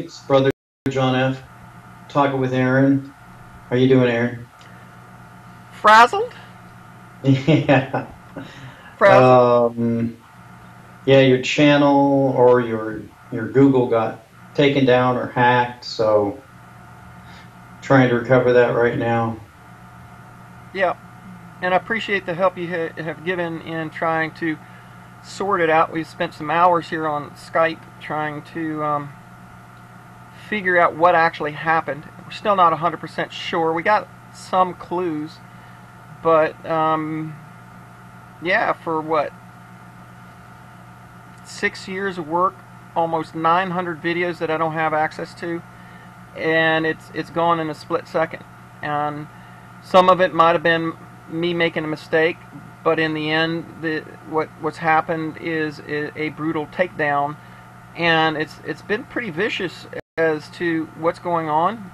It's Brother John F, talking with Aaron. How you doing, Aaron? Frazzled? Yeah. Frazzled. Yeah, your channel or your Google got taken down or hacked, so trying to recover that right now. Yeah, and I appreciate the help you have given in trying to sort it out. We've spent some hours here on Skype trying to figure out what actually happened. We're still not 100% sure. We got some clues, but yeah, for what, 6 years of work, almost 900 videos that I don't have access to, and it's gone in a split second. And some of it might have been me making a mistake, but in the end, what's happened is a brutal takedown, and it's been pretty vicious as to what's going on.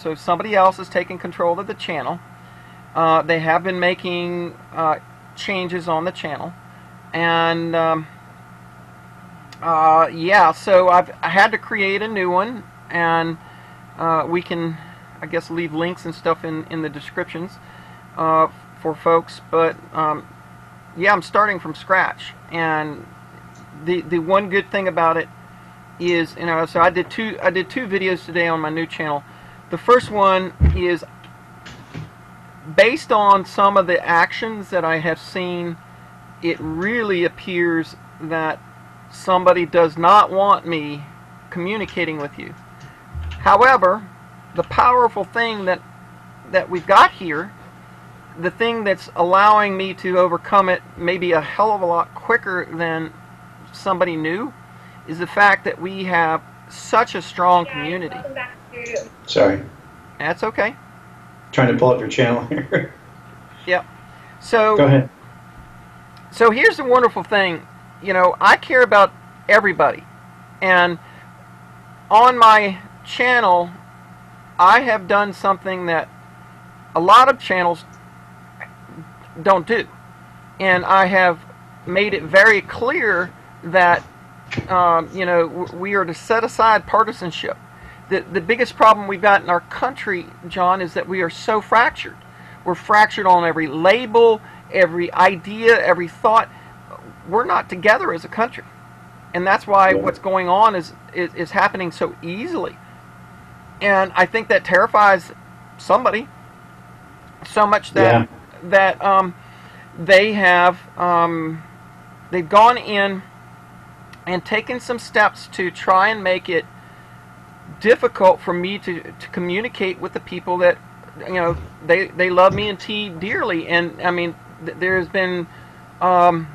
So somebody else is taking control of the channel. They have been making changes on the channel, and yeah, so I had to create a new one, and we can, I guess, leave links and stuff in the descriptions for folks, but yeah, I'm starting from scratch. And the one good thing about it is, you know, so I did two videos today on my new channel. The first one is based on some of the actions that I have seen. It really appears that somebody does not want me communicating with you. However, the powerful thing that we've got here, the thing that's allowing me to overcome it maybe a hell of a lot quicker than somebody new, is the fact that we have such a strong community. Sorry. That's okay. I'm trying to pull up your channel here. Yep. So go ahead. So here's the wonderful thing. You know, I care about everybody, and on my channel I have done something that a lot of channels don't do, and I have made it very clear that you know, we are to set aside partisanship. The biggest problem we've got in our country, John, is that we are so fractured. We're fractured on every label, every idea, every thought. We're not together as a country, and that's why what's going on is happening so easily. And I think that terrifies somebody so much that they have they've gone in and taken some steps to try and make it difficult for me to communicate with the people that, you know, they love me and T dearly. And I mean, there's been an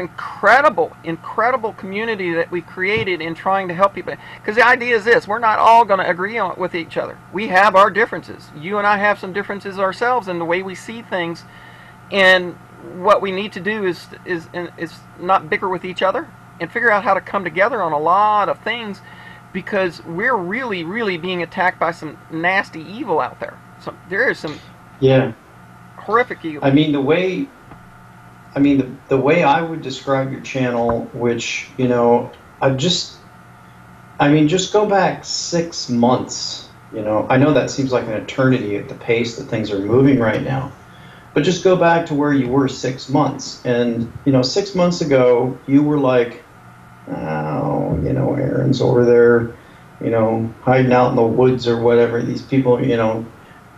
incredible community that we created in trying to help people, because the idea is this: we're not all going to agree with each other. We have our differences. You and I have some differences ourselves in the way we see things, and what we need to do is not bicker with each other and figure out how to come together on a lot of things, because we're really being attacked by some nasty evil out there. So there is some horrific evil. I mean, the way I would describe your channel, which, you know, just go back 6 months, you know. I know that seems like an eternity at the pace that things are moving right now, but just go back to where you were 6 months. And, you know, 6 months ago, you were like, oh, you know, Aaron's over there, you know, hiding out in the woods or whatever. These people, you know,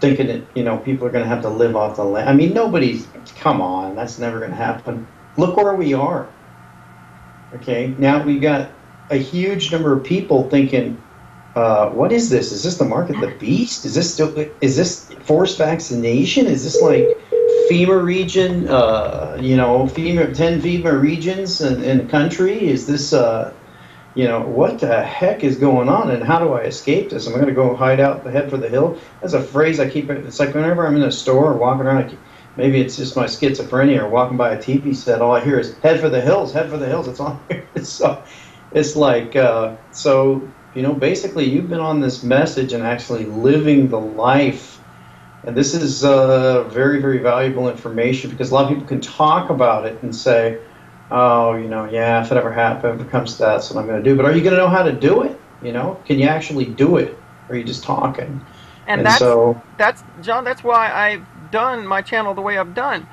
thinking that, you know, people are going to have to live off the land. I mean, nobody's, come on, that's never going to happen. Look where we are. Okay, now we got a huge number of people thinking, what is this? Is this the mark of the beast? Is this still, is this forced vaccination? Is this like FEMA region, you know, FEMA, 10 FEMA regions in the country? Is this, you know, what the heck is going on, and how do I escape this? Am I going to go hide out the head for the hill? That's a phrase I keep. It's like whenever I'm in a store or walking around, maybe it's just my schizophrenia or walking by a TV set, all I hear is head for the hills, head for the hills. It's all so it's like, so, you know, basically you've been on this message and actually living the life. And this is very, very valuable information, because a lot of people can talk about it and say, oh, you know, yeah, if it ever happens, that's what I'm going to do. But are you going to know how to do it? You know, can you actually do it, or are you just talking? And that's John. That's why I've done my channel the way I've done.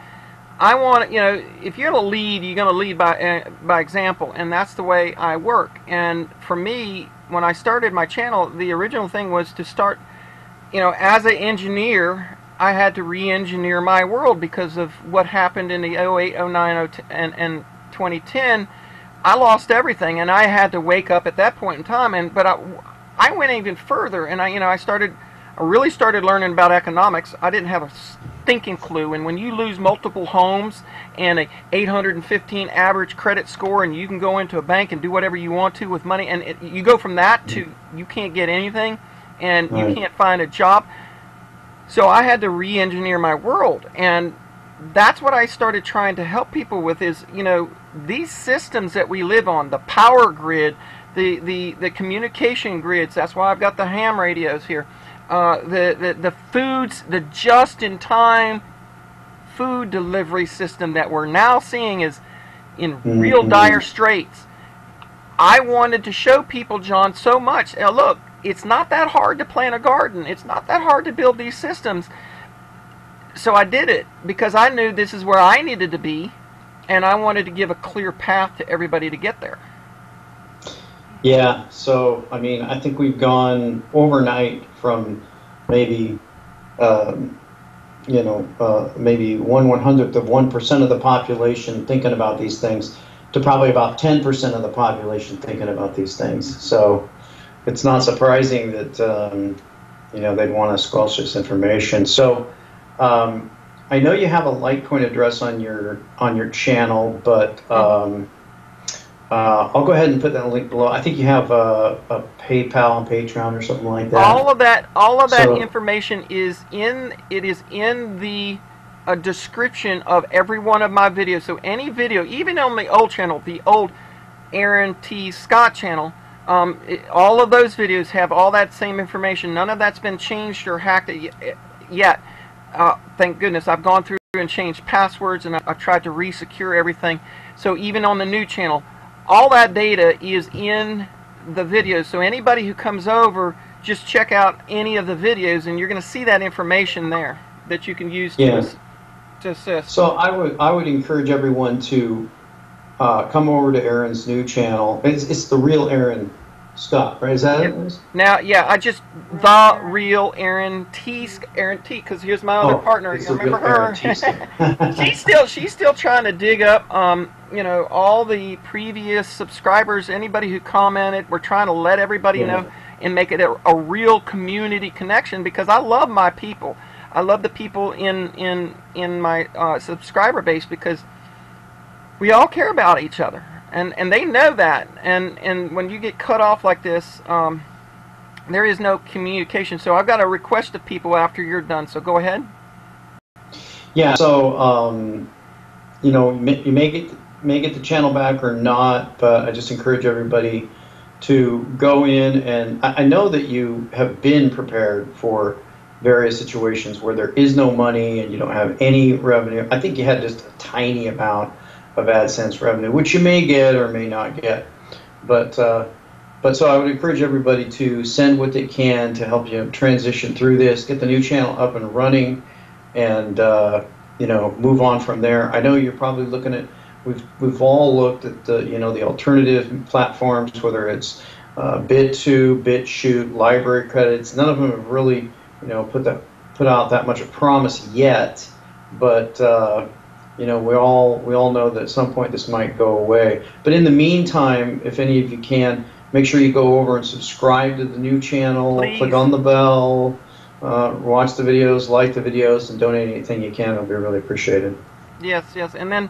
I want, you know, if you're going to lead, you're going to lead by example, and that's the way I work. And for me, when I started my channel, the original thing was to start, you know, as an engineer, I had to re-engineer my world because of what happened in the 08, 09, 010, and 2010. I lost everything, and I had to wake up at that point in time. And but I went even further, and I really started learning about economics. I didn't have a thinking clue, and when you lose multiple homes and a 815 average credit score, and you can go into a bank and do whatever you want to with money, and you go from that to you can't get anything, and right. You can't find a job. So I had to re-engineer my world, and that's what I started trying to help people with is, you know, these systems that we live on, the power grid, the communication grids, that's why I've got the ham radios here, the foods, the just-in-time food delivery system that we're now seeing is in real dire straits. I wanted to show people, John, so much. Now, look, it's not that hard to plant a garden. It's not that hard to build these systems. So I did it because I knew this is where I needed to be, and I wanted to give a clear path to everybody to get there. Yeah, so, I mean, I think we've gone overnight from maybe, maybe 1/100th of 1% of the population thinking about these things to probably about 10% of the population thinking about these things. So it's not surprising that, you know, they'd want to squelch this information. So I know you have a Litecoin address on your channel, but I'll go ahead and put that link below. I think you have a PayPal and Patreon or something like that. All of that information is in the description of every one of my videos. So any video, even on the old channel, the old Aaron T Scott channel, all of those videos have all that same information. None of that's been changed or hacked yet. Thank goodness I've gone through and changed passwords, and I've tried to re-secure everything. So even on the new channel, all that data is in the videos. So anybody who comes over, just check out any of the videos, and you're going to see that information there that you can use to assist. So I would encourage everyone to come over to Aaron's new channel. It's the real Aaron Scott, right? Is that it? Now, yeah, I just the real Aaron T, because here's my other partner. You remember her? she's still trying to dig up, you know, all the previous subscribers, anybody who commented. We're trying to let everybody know and make it a real community connection, because I love my people. I love the people in my subscriber base, because we all care about each other. And they know that, and when you get cut off like this, there is no communication. So I've got a request of people after you're done. So go ahead. Yeah. So you know, you may get the channel back or not, but I just encourage everybody to go in, and I know that you have been prepared for various situations where there is no money and you don't have any revenue. I think you had just a tiny amount of AdSense revenue, which you may get or may not get, but so I would encourage everybody to send what they can to help you transition through this, get the new channel up and running, and you know, move on from there. I know you're probably looking at, we've all looked at the, you know, the alternative platforms, whether it's BitTube, BitChute, library credits. None of them have really, you know, put out that much of promise yet, but. You know, we all know that at some point this might go away. But in the meantime, if any of you can, make sure you go over and subscribe to the new channel. Please. Click on the bell, watch the videos, like the videos, and donate anything you can. It'll be really appreciated. Yes, yes. And then,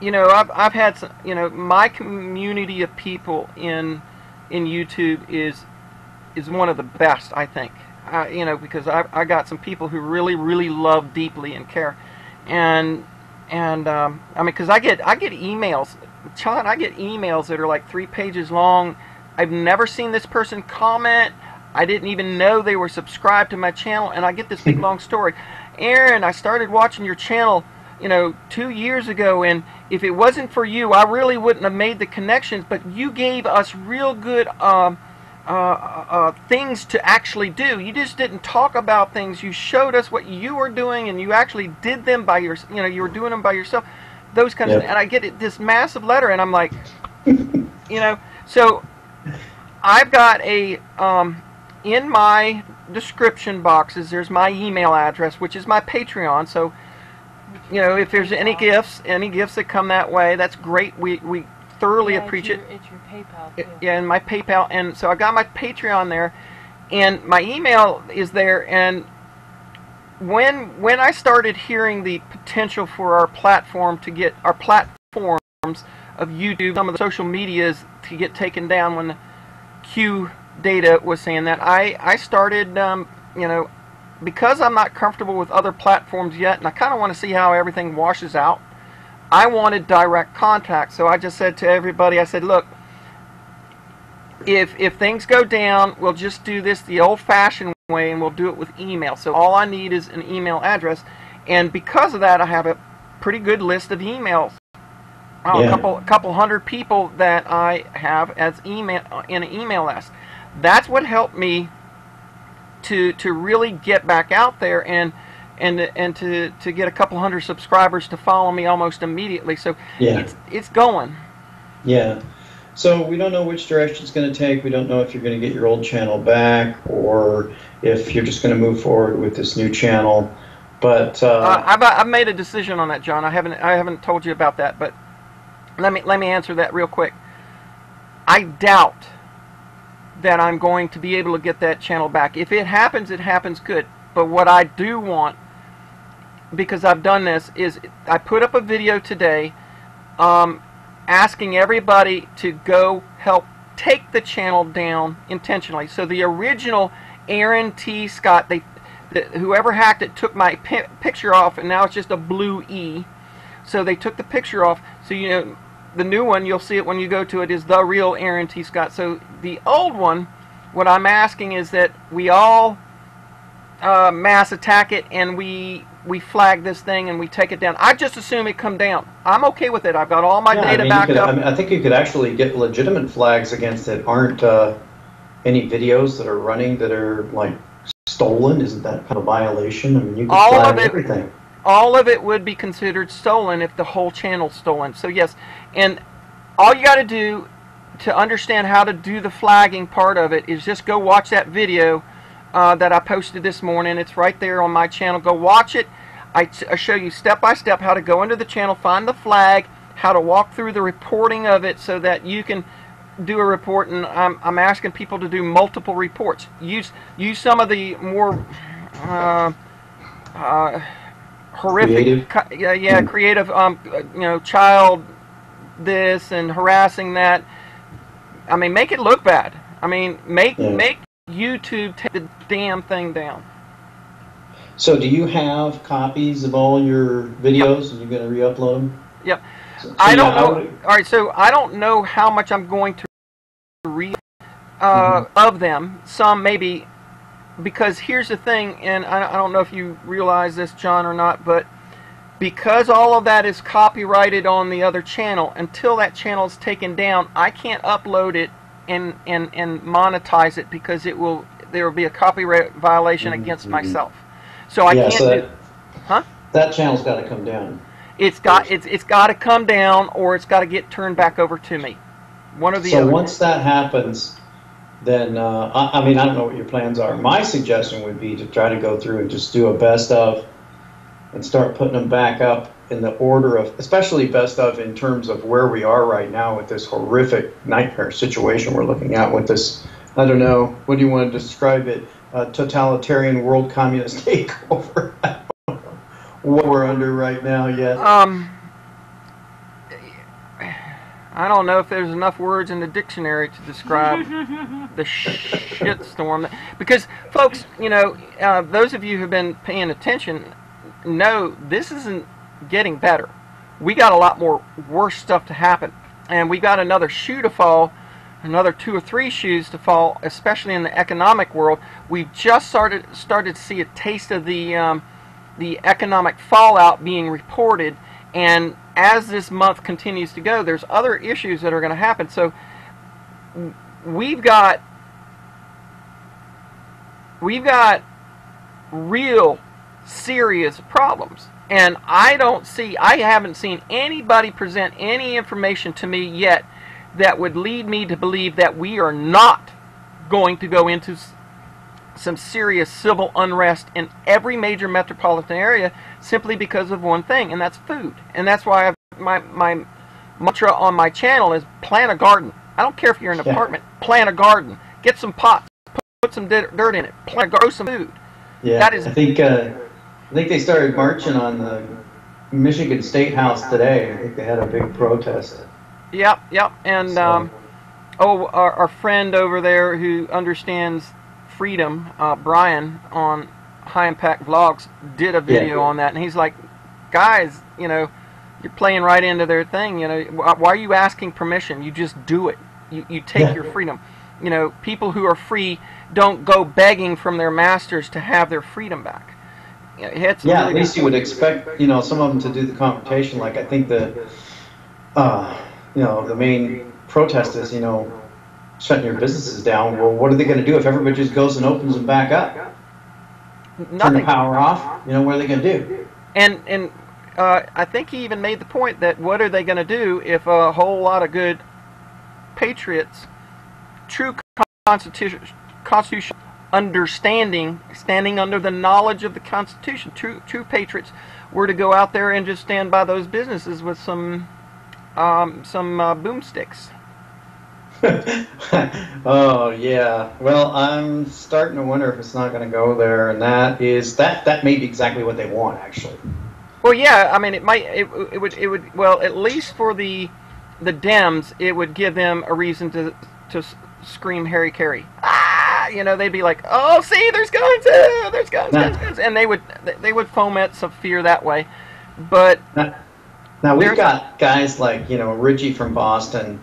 you know, I've had some, you know, my community of people in YouTube is one of the best, I think. You know, because I got some people who really love deeply and care, and I mean, because I get emails, John, I get emails that are like 3 pages long. I've never seen this person comment. I didn't even know they were subscribed to my channel, and I get this big long story. Aaron, I started watching your channel. you know, 2 years ago, and if it wasn't for you, I really wouldn't have made the connections, but you gave us real good things to actually do. You just didn't talk about things. You showed us what you were doing, and you actually did them by yourself. You know, you were doing them by yourself. Those kinds of things. And I get it, this massive letter, and I'm like, you know, so I've got a in my description boxes, there's my email address, which is my Patreon. So, you know, if there's any gifts that come that way, that's great. We thoroughly appreciate it. It's your PayPal too. Yeah, and my PayPal, and so I got my Patreon there, and my email is there. And when I started hearing the potential for our platform to get our platforms of YouTube, some of the social medias to get taken down when the Q Data was saying that, I started, you know, because I'm not comfortable with other platforms yet, and I kind of want to see how everything washes out, I wanted direct contact. So I just said to everybody, I said, look, if things go down, we'll just do this the old-fashioned way, and we'll do it with email. So all I need is an email address, and because of that, I have a pretty good list of emails. A couple hundred people that I have as email in an email list. That's what helped me to really get back out there and to get a couple hundred subscribers to follow me almost immediately. So it's going. Yeah. So we don't know which direction it's going to take. We don't know if you're going to get your old channel back or if you're just going to move forward with this new channel. But I've made a decision on that, John. I haven't told you about that, but let me answer that real quick. I doubt that I'm going to be able to get that channel back. If it happens, it happens good. But what I do want, because I've done this, is I put up a video today asking everybody to go help take the channel down intentionally. So the original Aaron T Scott, whoever hacked it took my picture off, and now it's just a blue E. So they took the picture off. So, you know, the new one, you'll see it when you go to it, is the real Aaron T. Scott. So the old one, what I'm asking is that we all mass attack it, and we flag this thing and we take it down. I just assume it come down. I'm okay with it. I've got all my data backed up. I mean, I think you could actually get legitimate flags against it. Aren't any videos that are running that are like stolen? Isn't that kind of violation? I mean, you can flag everything. All of it would be considered stolen if the whole channel's stolen. So yes, and all you got to do to understand how to do the flagging part of it is just go watch that video that I posted this morning. It's right there on my channel. Go watch it. I show you step by step how to go into the channel, find the flag, how to walk through the reporting of it so that you can do a report. And I'm asking people to do multiple reports. Use some of the more horrific, creative. Creative, you know, child this and harassing that. I mean, make it look bad. I mean, make YouTube take the damn thing down. So do you have copies of all your videos and you're going to re-upload them? Yep. So I don't know. All right, so I don't know how much I'm going to of them. Some maybe. Because here's the thing, and I don't know if you realize this, John, or not, but because all of that is copyrighted on the other channel, until that channel's taken down, I can't upload it and monetize it because it will there will be a copyright violation against myself. So I can't. So that channel's got to come down. It's got to come down, or it's got to get turned back over to me. One of the other. So once that happens, then I mean, I don't know what your plans are. My suggestion would be to try to go through and just do a best of and start putting them back up in the order of, especially best of in terms of where we are right now with this horrific nightmare situation we're looking at with this, I don't know, what do you want to describe it, totalitarian world communist takeover? I don't know what we're under right now yet. I don't know if there's enough words in the dictionary to describe the shit storm. Because, folks, you know, those of you who've been paying attention know this isn't getting better. We got a lot more worse stuff to happen, and we got another shoe to fall, another 2 or 3 shoes to fall, especially in the economic world. We've just started to see a taste of the economic fallout being reported, and as this month continues to go, there's other issues that are going to happen. So we've got real serious problems, and I haven't seen anybody present any information to me yet that would lead me to believe that we are not going to go into some serious civil unrest in every major metropolitan area simply because of one thing, and that's food. And that's why my mantra on my channel is plant a garden. I don't care if you're in an apartment, plant a garden. Get some pots, put some dirt in it, grow some food. Yeah, that is. I think they started marching on the Michigan State House today. I think they had a big protest. Yep, and so. Our friend over there who understands freedom, Brian on High Impact Vlogs, did a video on that, and he's like, guys, you know, you're playing right into their thing. You know, why are you asking permission? You just do it. You take your freedom. You know, people who are free don't go begging from their masters to have their freedom back. You know, at least you would expect, you know, some of them to do the confrontation. Like, I think the main protest is, you know, shutting your businesses down. Well, what are they going to do if everybody just goes and opens them back up? Nothing. Turn the power off. You know, what are they going to do? And I think he even made the point that what are they going to do if a whole lot of good patriots, true constitutional understanding, standing under the knowledge of the Constitution, true patriots were to go out there and just stand by those businesses with some boomsticks. Oh yeah. Well, I'm starting to wonder if it's not going to go there, and that may be exactly what they want, actually. Well, yeah. I mean, it might. It would. Well, at least for the Dems, it would give them a reason to scream Harry Carey. Ah, you know, they'd be like, oh, see, there's guns, there's guns, guns, guns, and they would foment some fear that way. But now we've got guys like, you know, Richie from Boston.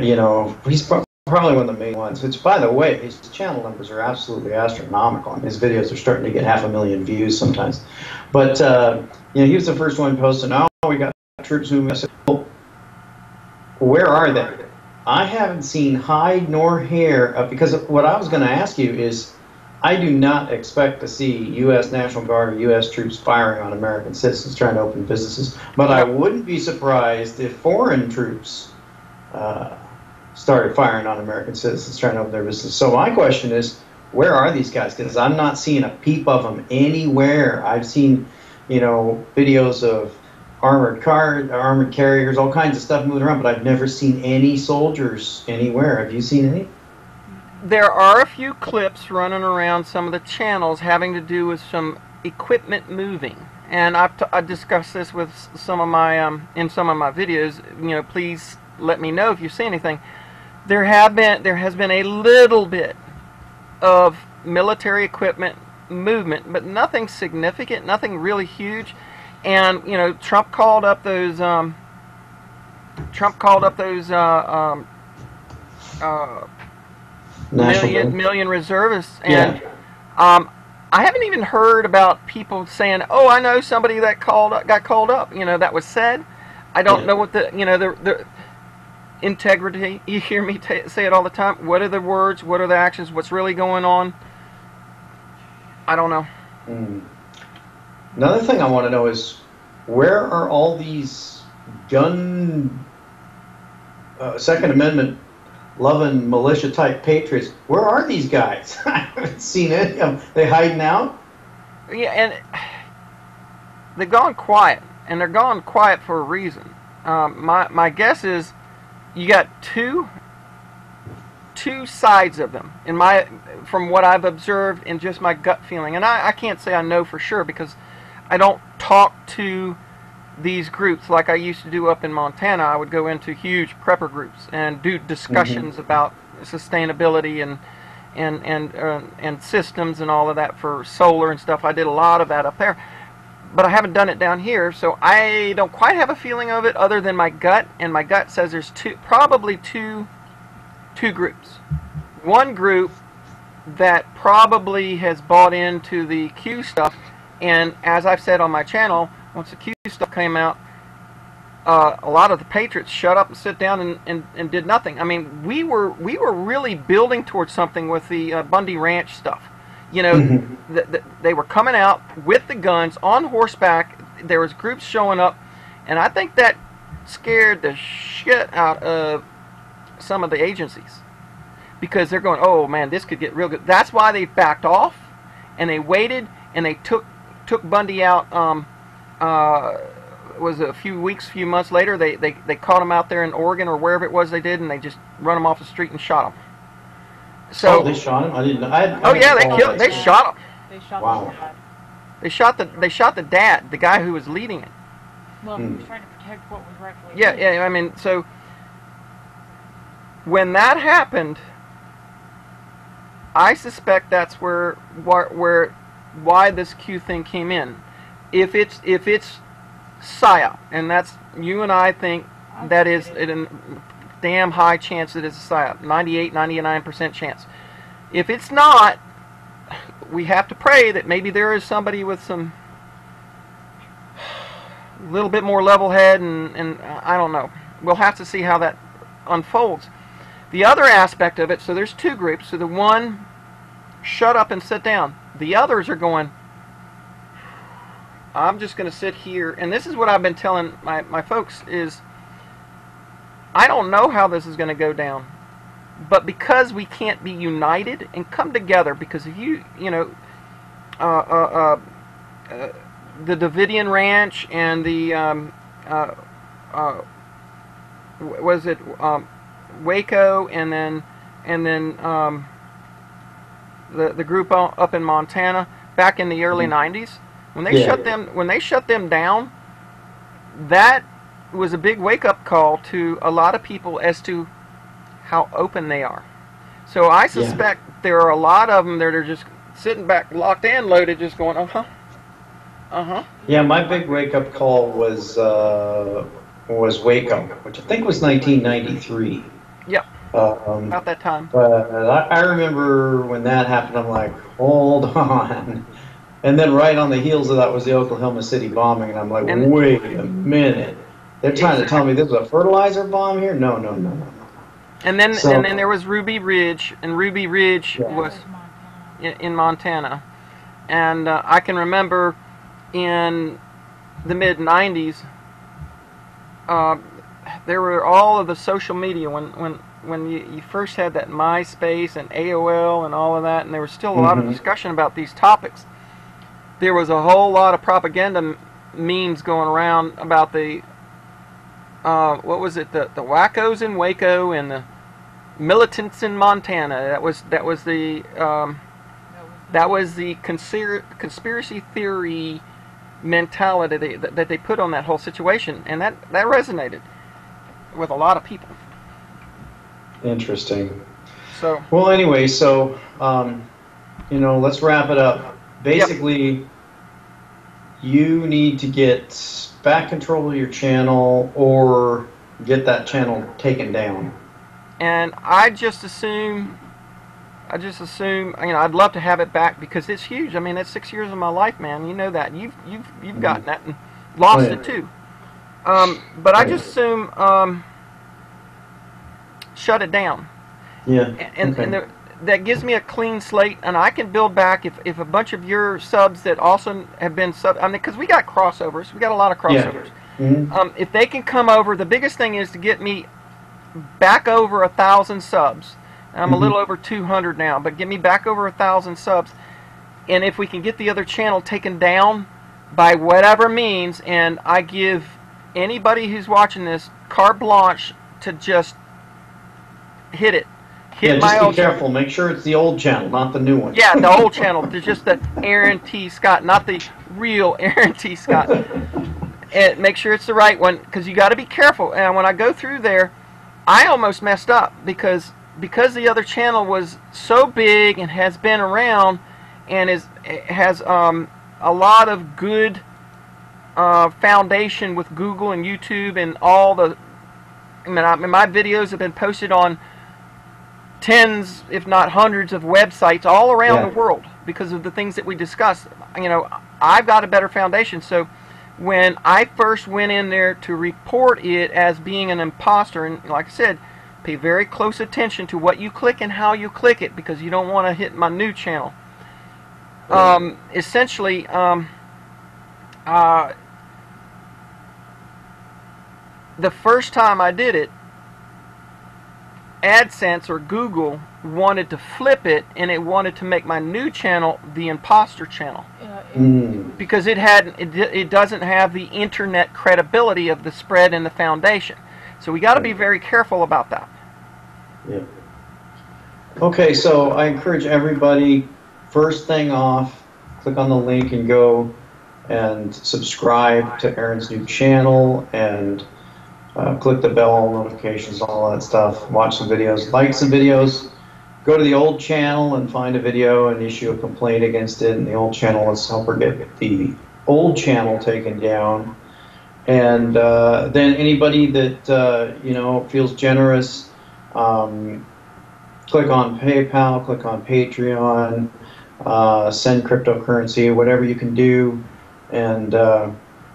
You know, he's probably one of the main ones. Which, by the way, his channel numbers are absolutely astronomical, and his videos are starting to get 500,000 views sometimes. But you know, he was the first one posting, "Oh, we got troops moving." I said, well, where are they? I haven't seen hide nor hair of, because what I was going to ask you is, I do not expect to see U.S. National Guard or U.S. troops firing on American citizens trying to open businesses. But I wouldn't be surprised if foreign troops started firing on American citizens trying to open their business. So my question is, where are these guys? Because I'm not seeing a peep of them anywhere. I've seen, you know, videos of armored carriers, all kinds of stuff moving around, but I've never seen any soldiers anywhere. Have you seen any? There are a few clips running around some of the channels having to do with some equipment moving. And I've discussed this with some of my, in some of my videos, you know, please let me know if you see anything. There has been a little bit of military equipment movement, but nothing significant, nothing really huge. And you know, Trump called up those million reservists, and I haven't even heard about people saying, "Oh, I know somebody that got called up." You know, that was said. I don't know what the integrity, you hear me say it all the time. What are the words? What are the actions? What's really going on? I don't know. Another thing I want to know is, where are all these gun, Second Amendment loving militia type patriots? Where are these guys? I haven't seen any of them. They hiding out? Yeah, and they've gone quiet, and they're gone quiet for a reason. My guess is, you got two sides of them, from what I've observed and just my gut feeling. And I can't say I know for sure because I don't talk to these groups like I used to do up in Montana. I would go into huge prepper groups and do discussions about sustainability and systems and all of that for solar and stuff. I did a lot of that up there. But I haven't done it down here, so I don't quite have a feeling of it other than my gut, and my gut says there's probably two groups. One group that probably has bought into the Q stuff And as I've said on my channel, once the Q stuff came out, a lot of the patriots shut up and sit down and did nothing. I mean, we were really building towards something with the Bundy Ranch stuff. You know, mm-hmm. They were coming out with the guns on horseback. There was groups showing up, and I think that scared the shit out of some of the agencies, because they're going, oh man, this could get real good. That's why they backed off, and they waited, and they took Bundy out. It was a few months later, they caught him out there in Oregon or wherever it was they did, and they just run him off the street and shot him. So they shot him. I didn't. Oh yeah, they killed. They shot him. They shot. Wow. They shot the dad, the guy who was leading it. Well, he was trying to protect what was rightfully. Yeah, yeah. I mean, so when that happened, I suspect that's why this Q thing came in. If it's psyop, and that's, you and I think that is a damn high chance that it's a psyop, 98, 99% chance. If it's not, we have to pray that maybe there is somebody with some little bit more level head, and I don't know. We'll have to see how that unfolds. The other aspect of it, so there's two groups. So the one, shut up and sit down. The others are going, I'm just going to sit here. And this is what I've been telling my folks is, I don't know how this is going to go down. But because we can't be united and come together, because if you know, the Davidian Ranch and the, was it Waco, and then the group up in Montana back in the early '90s, when they shut them down, that was a big wake-up call to a lot of people as to how open they are. So I suspect there are a lot of them that are just sitting back, locked and loaded, just going, Yeah, my big wake-up call was Waco, which I think was 1993. Yeah, about that time. But I remember when that happened, I'm like, hold on. And then right on the heels of that was the Oklahoma City bombing, and I'm like, wait a minute. They're trying to tell me this is a fertilizer bomb here? No, no, no, no. And then there was Ruby Ridge, and Ruby Ridge was in Montana. And I can remember in the mid-'90s, there were all of the social media when you first had that MySpace and AOL and all of that, and there was still a lot of discussion about these topics. There was a whole lot of propaganda memes going around about the what was it? The wackos in Waco and the militants in Montana. That was the conspiracy theory mentality that they put on that whole situation, and that resonated with a lot of people. Interesting. So well, anyway, so you know, let's wrap it up. Basically, you need to get back control of your channel or get that channel taken down. And I just assume, you know, I'd love to have it back because it's huge. I mean, that's 6 years of my life, man. You know that. You've gotten that and lost it too. But I just assume shut it down. Yeah. And that gives me a clean slate, and I can build back if a bunch of your subs that also have been sub. I mean, because we got crossovers, we got a lot of crossovers. Yeah. If they can come over, the biggest thing is to get me back over 1,000 subs. I'm a little over 200 now, but get me back over 1,000 subs. And if we can get the other channel taken down by whatever means, and I give anybody who's watching this carte blanche to just hit it. Yeah, just be careful. Make sure it's the old channel, not the new one. Yeah, the old channel. There's just the Aaron T. Scott, not the real Aaron T. Scott. And make sure it's the right one, because you got to be careful. And when I go through there, I almost messed up because the other channel was so big and has been around and has a lot of good foundation with Google and YouTube and all the. I mean, my videos have been posted on tens, if not hundreds, of websites all around the world because of the things that we discussed. You know, I've got a better foundation. So when I first went in there to report it as being an imposter, and like I said, pay very close attention to what you click and how you click it, because you don't want to hit my new channel. Essentially, the first time I did it, AdSense or Google wanted to flip it, and it wanted to make my new channel the imposter channel, because it doesn't have the internet credibility of the spread and the foundation. So we got to be very careful about that. Yeah. Okay, so I encourage everybody, first thing off, click on the link and go and subscribe to Aaron's new channel, and click the bell, notifications, all that stuff. Watch some videos, like some videos. Go to the old channel and find a video and issue a complaint against it in the old channel. Let's help her get the old channel taken down. And then anybody that you know, feels generous, click on PayPal, click on Patreon, send cryptocurrency, whatever you can do, and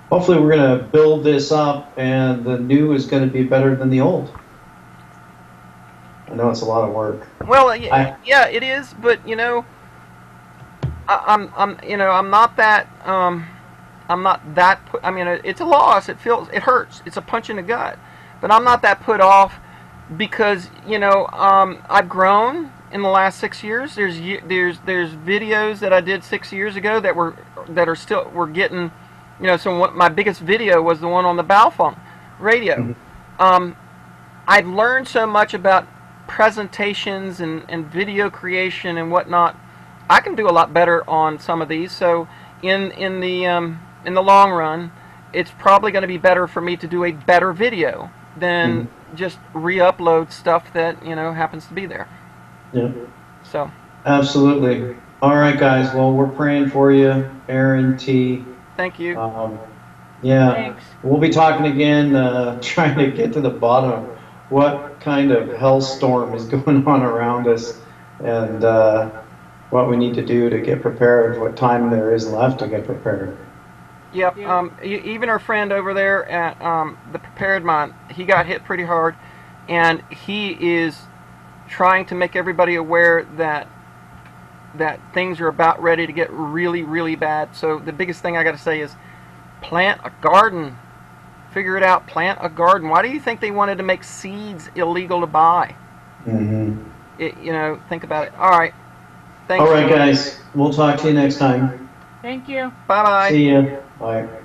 hopefully we're going to build this up, and the new is going to be better than the old. I know it's a lot of work. Well, yeah, it is, but you know, I'm not that. I'm not that. I mean, it's a loss. It feels, it hurts. It's a punch in the gut. But I'm not that put off, because you know, I've grown in the last 6 years. There's videos that I did 6 years ago that are still getting, you know. So my biggest video was the one on the Balfon radio. Mm-hmm. I've learned so much about presentations and video creation and whatnot. I can do a lot better on some of these. So in the long run, it's probably going to be better for me to do a better video than just re-upload stuff that, you know, happens to be there. Yeah. So. Absolutely. All right, guys. Well, we're praying for you, Aaron T. Thank you. Yeah. Thanks. We'll be talking again, trying to get to the bottom of what kind of hellstorm is going on around us, and what we need to do to get prepared, what time there is left to get prepared. Yep. Even our friend over there at the Preparedmont, he got hit pretty hard, and he is trying to make everybody aware that things are about ready to get really, really bad. So the biggest thing I got to say is plant a garden. Figure it out. Plant a garden. Why do you think they wanted to make seeds illegal to buy? You know, think about it. All right. Thanks. All right, guys. We'll talk to you next time. Thank you. Bye-bye. See you. Bye.